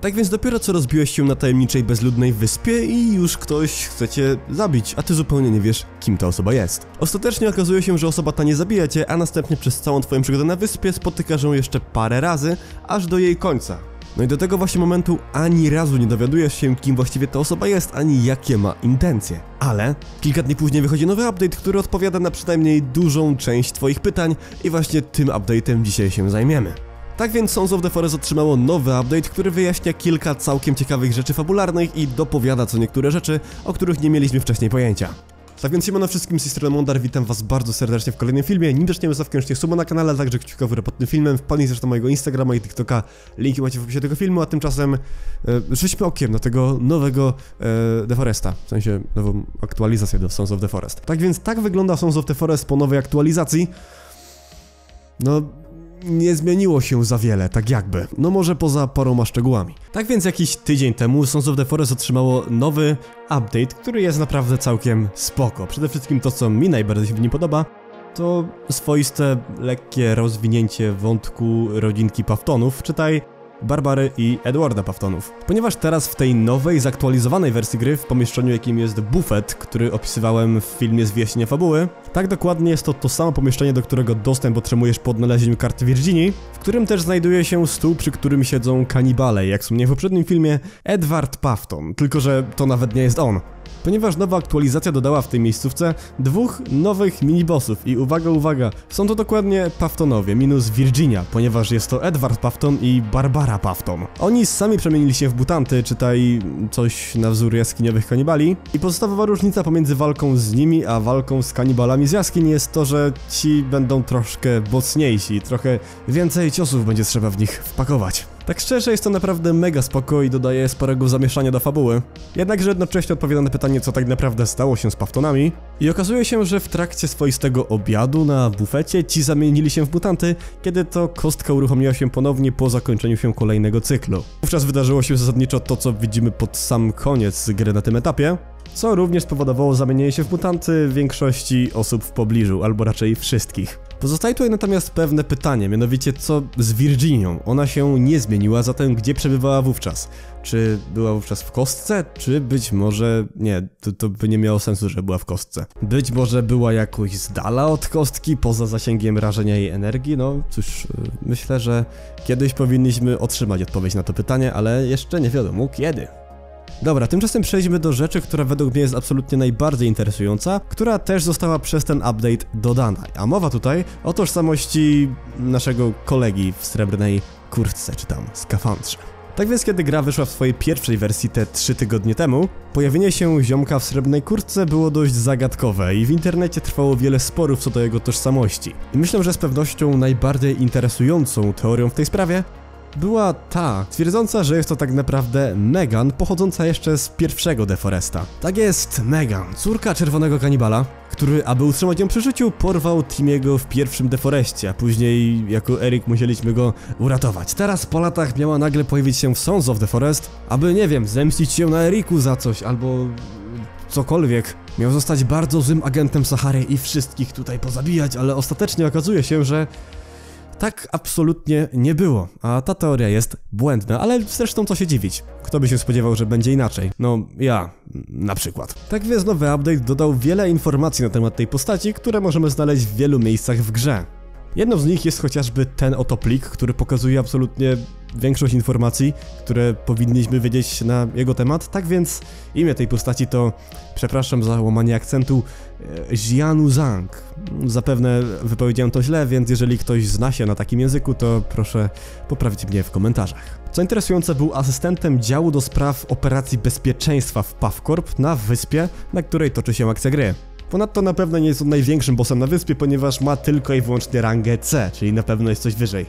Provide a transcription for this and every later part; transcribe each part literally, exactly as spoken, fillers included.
Tak więc dopiero co rozbiłeś się na tajemniczej, bezludnej wyspie i już ktoś chce cię zabić, a ty zupełnie nie wiesz, kim ta osoba jest. Ostatecznie okazuje się, że osoba ta nie zabija cię, a następnie przez całą twoją przygodę na wyspie spotykasz ją jeszcze parę razy, aż do jej końca. No i do tego właśnie momentu ani razu nie dowiadujesz się, kim właściwie ta osoba jest, ani jakie ma intencje. Ale kilka dni później wychodzi nowy update, który odpowiada na przynajmniej dużą część twoich pytań i właśnie tym update'em dzisiaj się zajmiemy. Tak więc Sons of the Forest otrzymało nowy update, który wyjaśnia kilka całkiem ciekawych rzeczy fabularnych i dopowiada co niektóre rzeczy, o których nie mieliśmy wcześniej pojęcia. Tak więc siemano wszystkim, z tej strony Mondar, witam was bardzo serdecznie w kolejnym filmie. Nim zaczniemy, zostawcie koniecznie suba na kanale, także kciuka w górę pod tym filmem, wpadnij zresztą mojego Instagrama i TikToka, linki macie w opisie tego filmu, a tymczasem e, rzućmy okiem na tego nowego e, The Foresta, w sensie nową aktualizację do Sons of the Forest. Tak więc tak wygląda Sons of the Forest po nowej aktualizacji. No... nie zmieniło się za wiele, tak jakby. No może poza paroma szczegółami. Tak więc jakiś tydzień temu Sons of the Forest otrzymało nowy update, który jest naprawdę całkiem spoko. Przede wszystkim to, co mi najbardziej się w nim podoba, to swoiste, lekkie rozwinięcie wątku rodzinki Pufftonów, czytaj Barbary i Edwarda Pufftonów. Ponieważ teraz w tej nowej, zaktualizowanej wersji gry, w pomieszczeniu, jakim jest bufet, który opisywałem w filmie z wyjaśnienia fabuły, tak dokładnie jest to to samo pomieszczenie, do którego dostęp otrzymujesz po odnalezieniu karty Virginii, w którym też znajduje się stół, przy którym siedzą kanibale, jak wspomniałem w poprzednim filmie, Edward Puffton, tylko że to nawet nie jest on. Ponieważ nowa aktualizacja dodała w tej miejscówce dwóch nowych minibossów i uwaga, uwaga, są to dokładnie Pufftonowie minus Virginia, ponieważ jest to Edward Puffton i Barbara Puffton. Oni sami przemienili się w mutanty, czytaj coś na wzór jaskiniowych kanibali i podstawowa różnica pomiędzy walką z nimi a walką z kanibalami z jaskiń jest to, że ci będą troszkę mocniejsi, trochę więcej ciosów będzie trzeba w nich wpakować. Tak szczerze, jest to naprawdę mega spoko i dodaje sporego zamieszania do fabuły. Jednakże jednocześnie odpowiada na pytanie, co tak naprawdę stało się z Pufftonami. I okazuje się, że w trakcie swoistego obiadu na bufecie ci zamienili się w mutanty, kiedy to kostka uruchomiła się ponownie po zakończeniu się kolejnego cyklu. Wówczas wydarzyło się zasadniczo to, co widzimy pod sam koniec gry na tym etapie, co również spowodowało zamienienie się w mutanty większości osób w pobliżu, albo raczej wszystkich. Pozostaje tutaj natomiast pewne pytanie, mianowicie co z Virginią? Ona się nie zmieniła, zatem gdzie przebywała wówczas? Czy była wówczas w kostce? Czy być może... nie, to, to by nie miało sensu, że była w kostce. Być może była jakoś z dala od kostki, poza zasięgiem rażenia jej energii? No cóż, myślę, że kiedyś powinniśmy otrzymać odpowiedź na to pytanie, ale jeszcze nie wiadomo kiedy. Dobra, tymczasem przejdźmy do rzeczy, która według mnie jest absolutnie najbardziej interesująca, która też została przez ten update dodana, a mowa tutaj o tożsamości naszego kolegi w srebrnej kurtce, czy tam skafandrze. Tak więc kiedy gra wyszła w swojej pierwszej wersji te trzy tygodnie temu, pojawienie się ziomka w srebrnej kurtce było dość zagadkowe i w internecie trwało wiele sporów co do jego tożsamości. I myślę, że z pewnością najbardziej interesującą teorią w tej sprawie była ta, twierdząca, że jest to tak naprawdę Megan, pochodząca jeszcze z pierwszego The Foresta. Tak jest, Megan, córka czerwonego kanibala, który, aby utrzymać ją przy życiu, porwał Timiego w pierwszym The Foreście, a później, jako Eric, musieliśmy go uratować. Teraz po latach miała nagle pojawić się w Sons of the Forest, aby, nie wiem, zemścić się na Eriku za coś, albo... cokolwiek. Miał zostać bardzo złym agentem Sahary i wszystkich tutaj pozabijać, ale ostatecznie okazuje się, że... tak absolutnie nie było, a ta teoria jest błędna, ale zresztą co się dziwić. Kto by się spodziewał, że będzie inaczej? No, ja na przykład. Tak więc nowy update dodał wiele informacji na temat tej postaci, które możemy znaleźć w wielu miejscach w grze. Jedną z nich jest chociażby ten oto plik, który pokazuje absolutnie większość informacji, które powinniśmy wiedzieć na jego temat. Tak więc imię tej postaci to, przepraszam za łamanie akcentu, Jianyu Zhang. Zapewne wypowiedziałem to źle, więc jeżeli ktoś zna się na takim języku, to proszę poprawić mnie w komentarzach. Co interesujące, był asystentem działu do spraw operacji bezpieczeństwa w PuffCorp na wyspie, na której toczy się akcja gry. Ponadto na pewno nie jest on największym bossem na wyspie, ponieważ ma tylko i wyłącznie rangę C, czyli na pewno jest coś wyżej.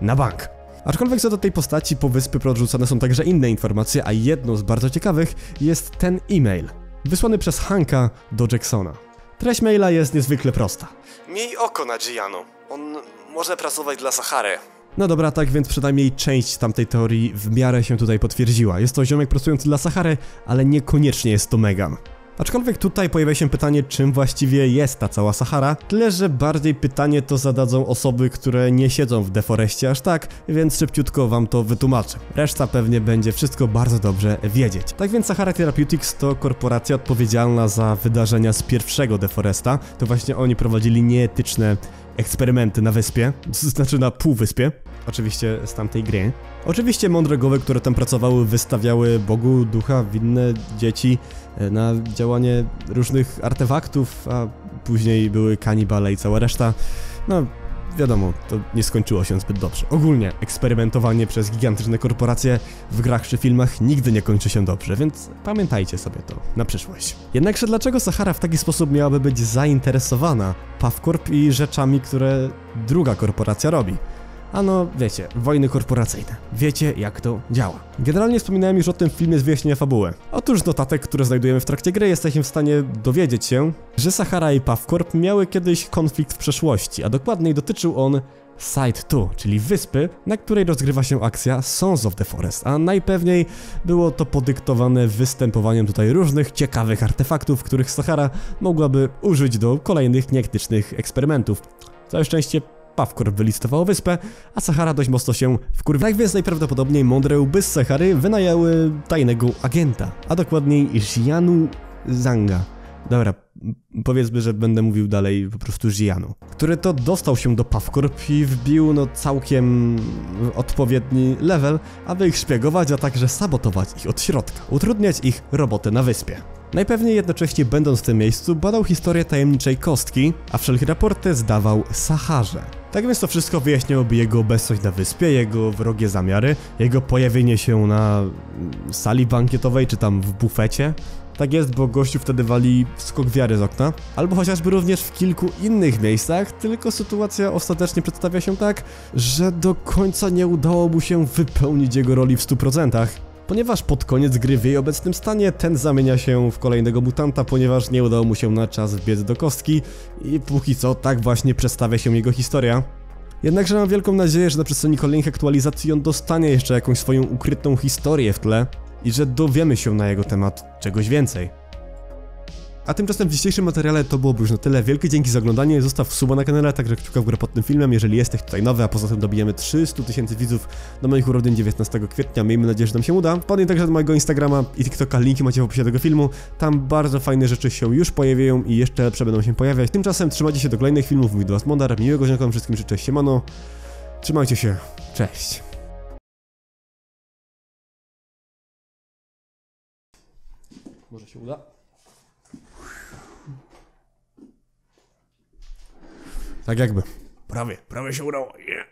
Na bank. Aczkolwiek co do tej postaci po wyspy podrzucane są także inne informacje, a jedną z bardzo ciekawych jest ten e-mail, wysłany przez Hanka do Jacksona. Treść maila jest niezwykle prosta. Miej oko na Jianu, on może pracować dla Sahary. No dobra, tak więc przynajmniej część tamtej teorii w miarę się tutaj potwierdziła. Jest to ziomek pracujący dla Sahary, ale niekoniecznie jest to Megan. Aczkolwiek tutaj pojawia się pytanie, czym właściwie jest ta cała Sahara, tyle że bardziej pytanie to zadadzą osoby, które nie siedzą w The Foreście aż tak, więc szybciutko wam to wytłumaczę. Reszta pewnie będzie wszystko bardzo dobrze wiedzieć. Tak więc Sahara Therapeutics to korporacja odpowiedzialna za wydarzenia z pierwszego The Foresta. To właśnie oni prowadzili nieetyczne eksperymenty na wyspie, znaczy na półwyspie, oczywiście z tamtej gry. Oczywiście mądre głowy, które tam pracowały, wystawiały Bogu, ducha, winne dzieci na działanie różnych artefaktów, a później były kanibale i cała reszta. No, wiadomo, to nie skończyło się zbyt dobrze. Ogólnie eksperymentowanie przez gigantyczne korporacje w grach czy filmach nigdy nie kończy się dobrze, więc pamiętajcie sobie to na przyszłość. Jednakże dlaczego Sahara w taki sposób miałaby być zainteresowana PuffCorp i rzeczami, które druga korporacja robi? Ano, wiecie, wojny korporacyjne. Wiecie, jak to działa. Generalnie wspominałem już o tym w filmie z wyjaśnienia fabuły. Otóż z notatek, które znajdujemy w trakcie gry, jesteśmy w stanie dowiedzieć się, że Sahara i PuffCorp miały kiedyś konflikt w przeszłości, a dokładniej dotyczył on Side two, czyli wyspy, na której rozgrywa się akcja Sons of the Forest, a najpewniej było to podyktowane występowaniem tutaj różnych ciekawych artefaktów, których Sahara mogłaby użyć do kolejnych nieetycznych eksperymentów. Całe szczęście PuffCorp wylistowało wyspę, a Sahara dość mocno się wkurwiła. Tak więc najprawdopodobniej mądre łby z Sahary wynajęły tajnego agenta, a dokładniej Jianyu Zhanga. Dobra, powiedzmy, że będę mówił dalej po prostu Jianu, który to dostał się do PuffCorp i wbił no całkiem odpowiedni level, aby ich szpiegować, a także sabotować ich od środka, utrudniać ich robotę na wyspie. Najpewniej jednocześnie będąc w tym miejscu badał historię tajemniczej kostki, a wszelkie raporty zdawał Saharze. Tak więc to wszystko wyjaśniałoby jego obecność na wyspie, jego wrogie zamiary, jego pojawienie się na sali bankietowej czy tam w bufecie. Tak jest, bo gościu wtedy wali skok wiary z okna, albo chociażby również w kilku innych miejscach, tylko sytuacja ostatecznie przedstawia się tak, że do końca nie udało mu się wypełnić jego roli w stu procentach. Ponieważ pod koniec gry w jej obecnym stanie ten zamienia się w kolejnego mutanta, ponieważ nie udało mu się na czas wbiec do kostki i póki co tak właśnie przedstawia się jego historia. Jednakże mam wielką nadzieję, że na przestrzeni kolejnych aktualizacji on dostanie jeszcze jakąś swoją ukrytą historię w tle i że dowiemy się na jego temat czegoś więcej. A tymczasem w dzisiejszym materiale to byłoby już na tyle. Wielkie dzięki za oglądanie, zostaw suba na kanale, także kciuka w górę pod tym filmem, jeżeli jesteś tutaj nowy, a poza tym dobijemy trzysta tysięcy widzów do moich urodzin dziewiętnastego kwietnia, miejmy nadzieję, że nam się uda. Wpadnij także do mojego Instagrama i TikToka, linki macie w opisie tego filmu, tam bardzo fajne rzeczy się już pojawiają i jeszcze lepsze będą się pojawiać. Tymczasem trzymajcie się do kolejnych filmów, mówi do was Mondar, miłego dnia wszystkim, życzę, siemano, trzymajcie się, cześć. Może się uda. Tak jakby. Prawie, prawie się udało. Yeah.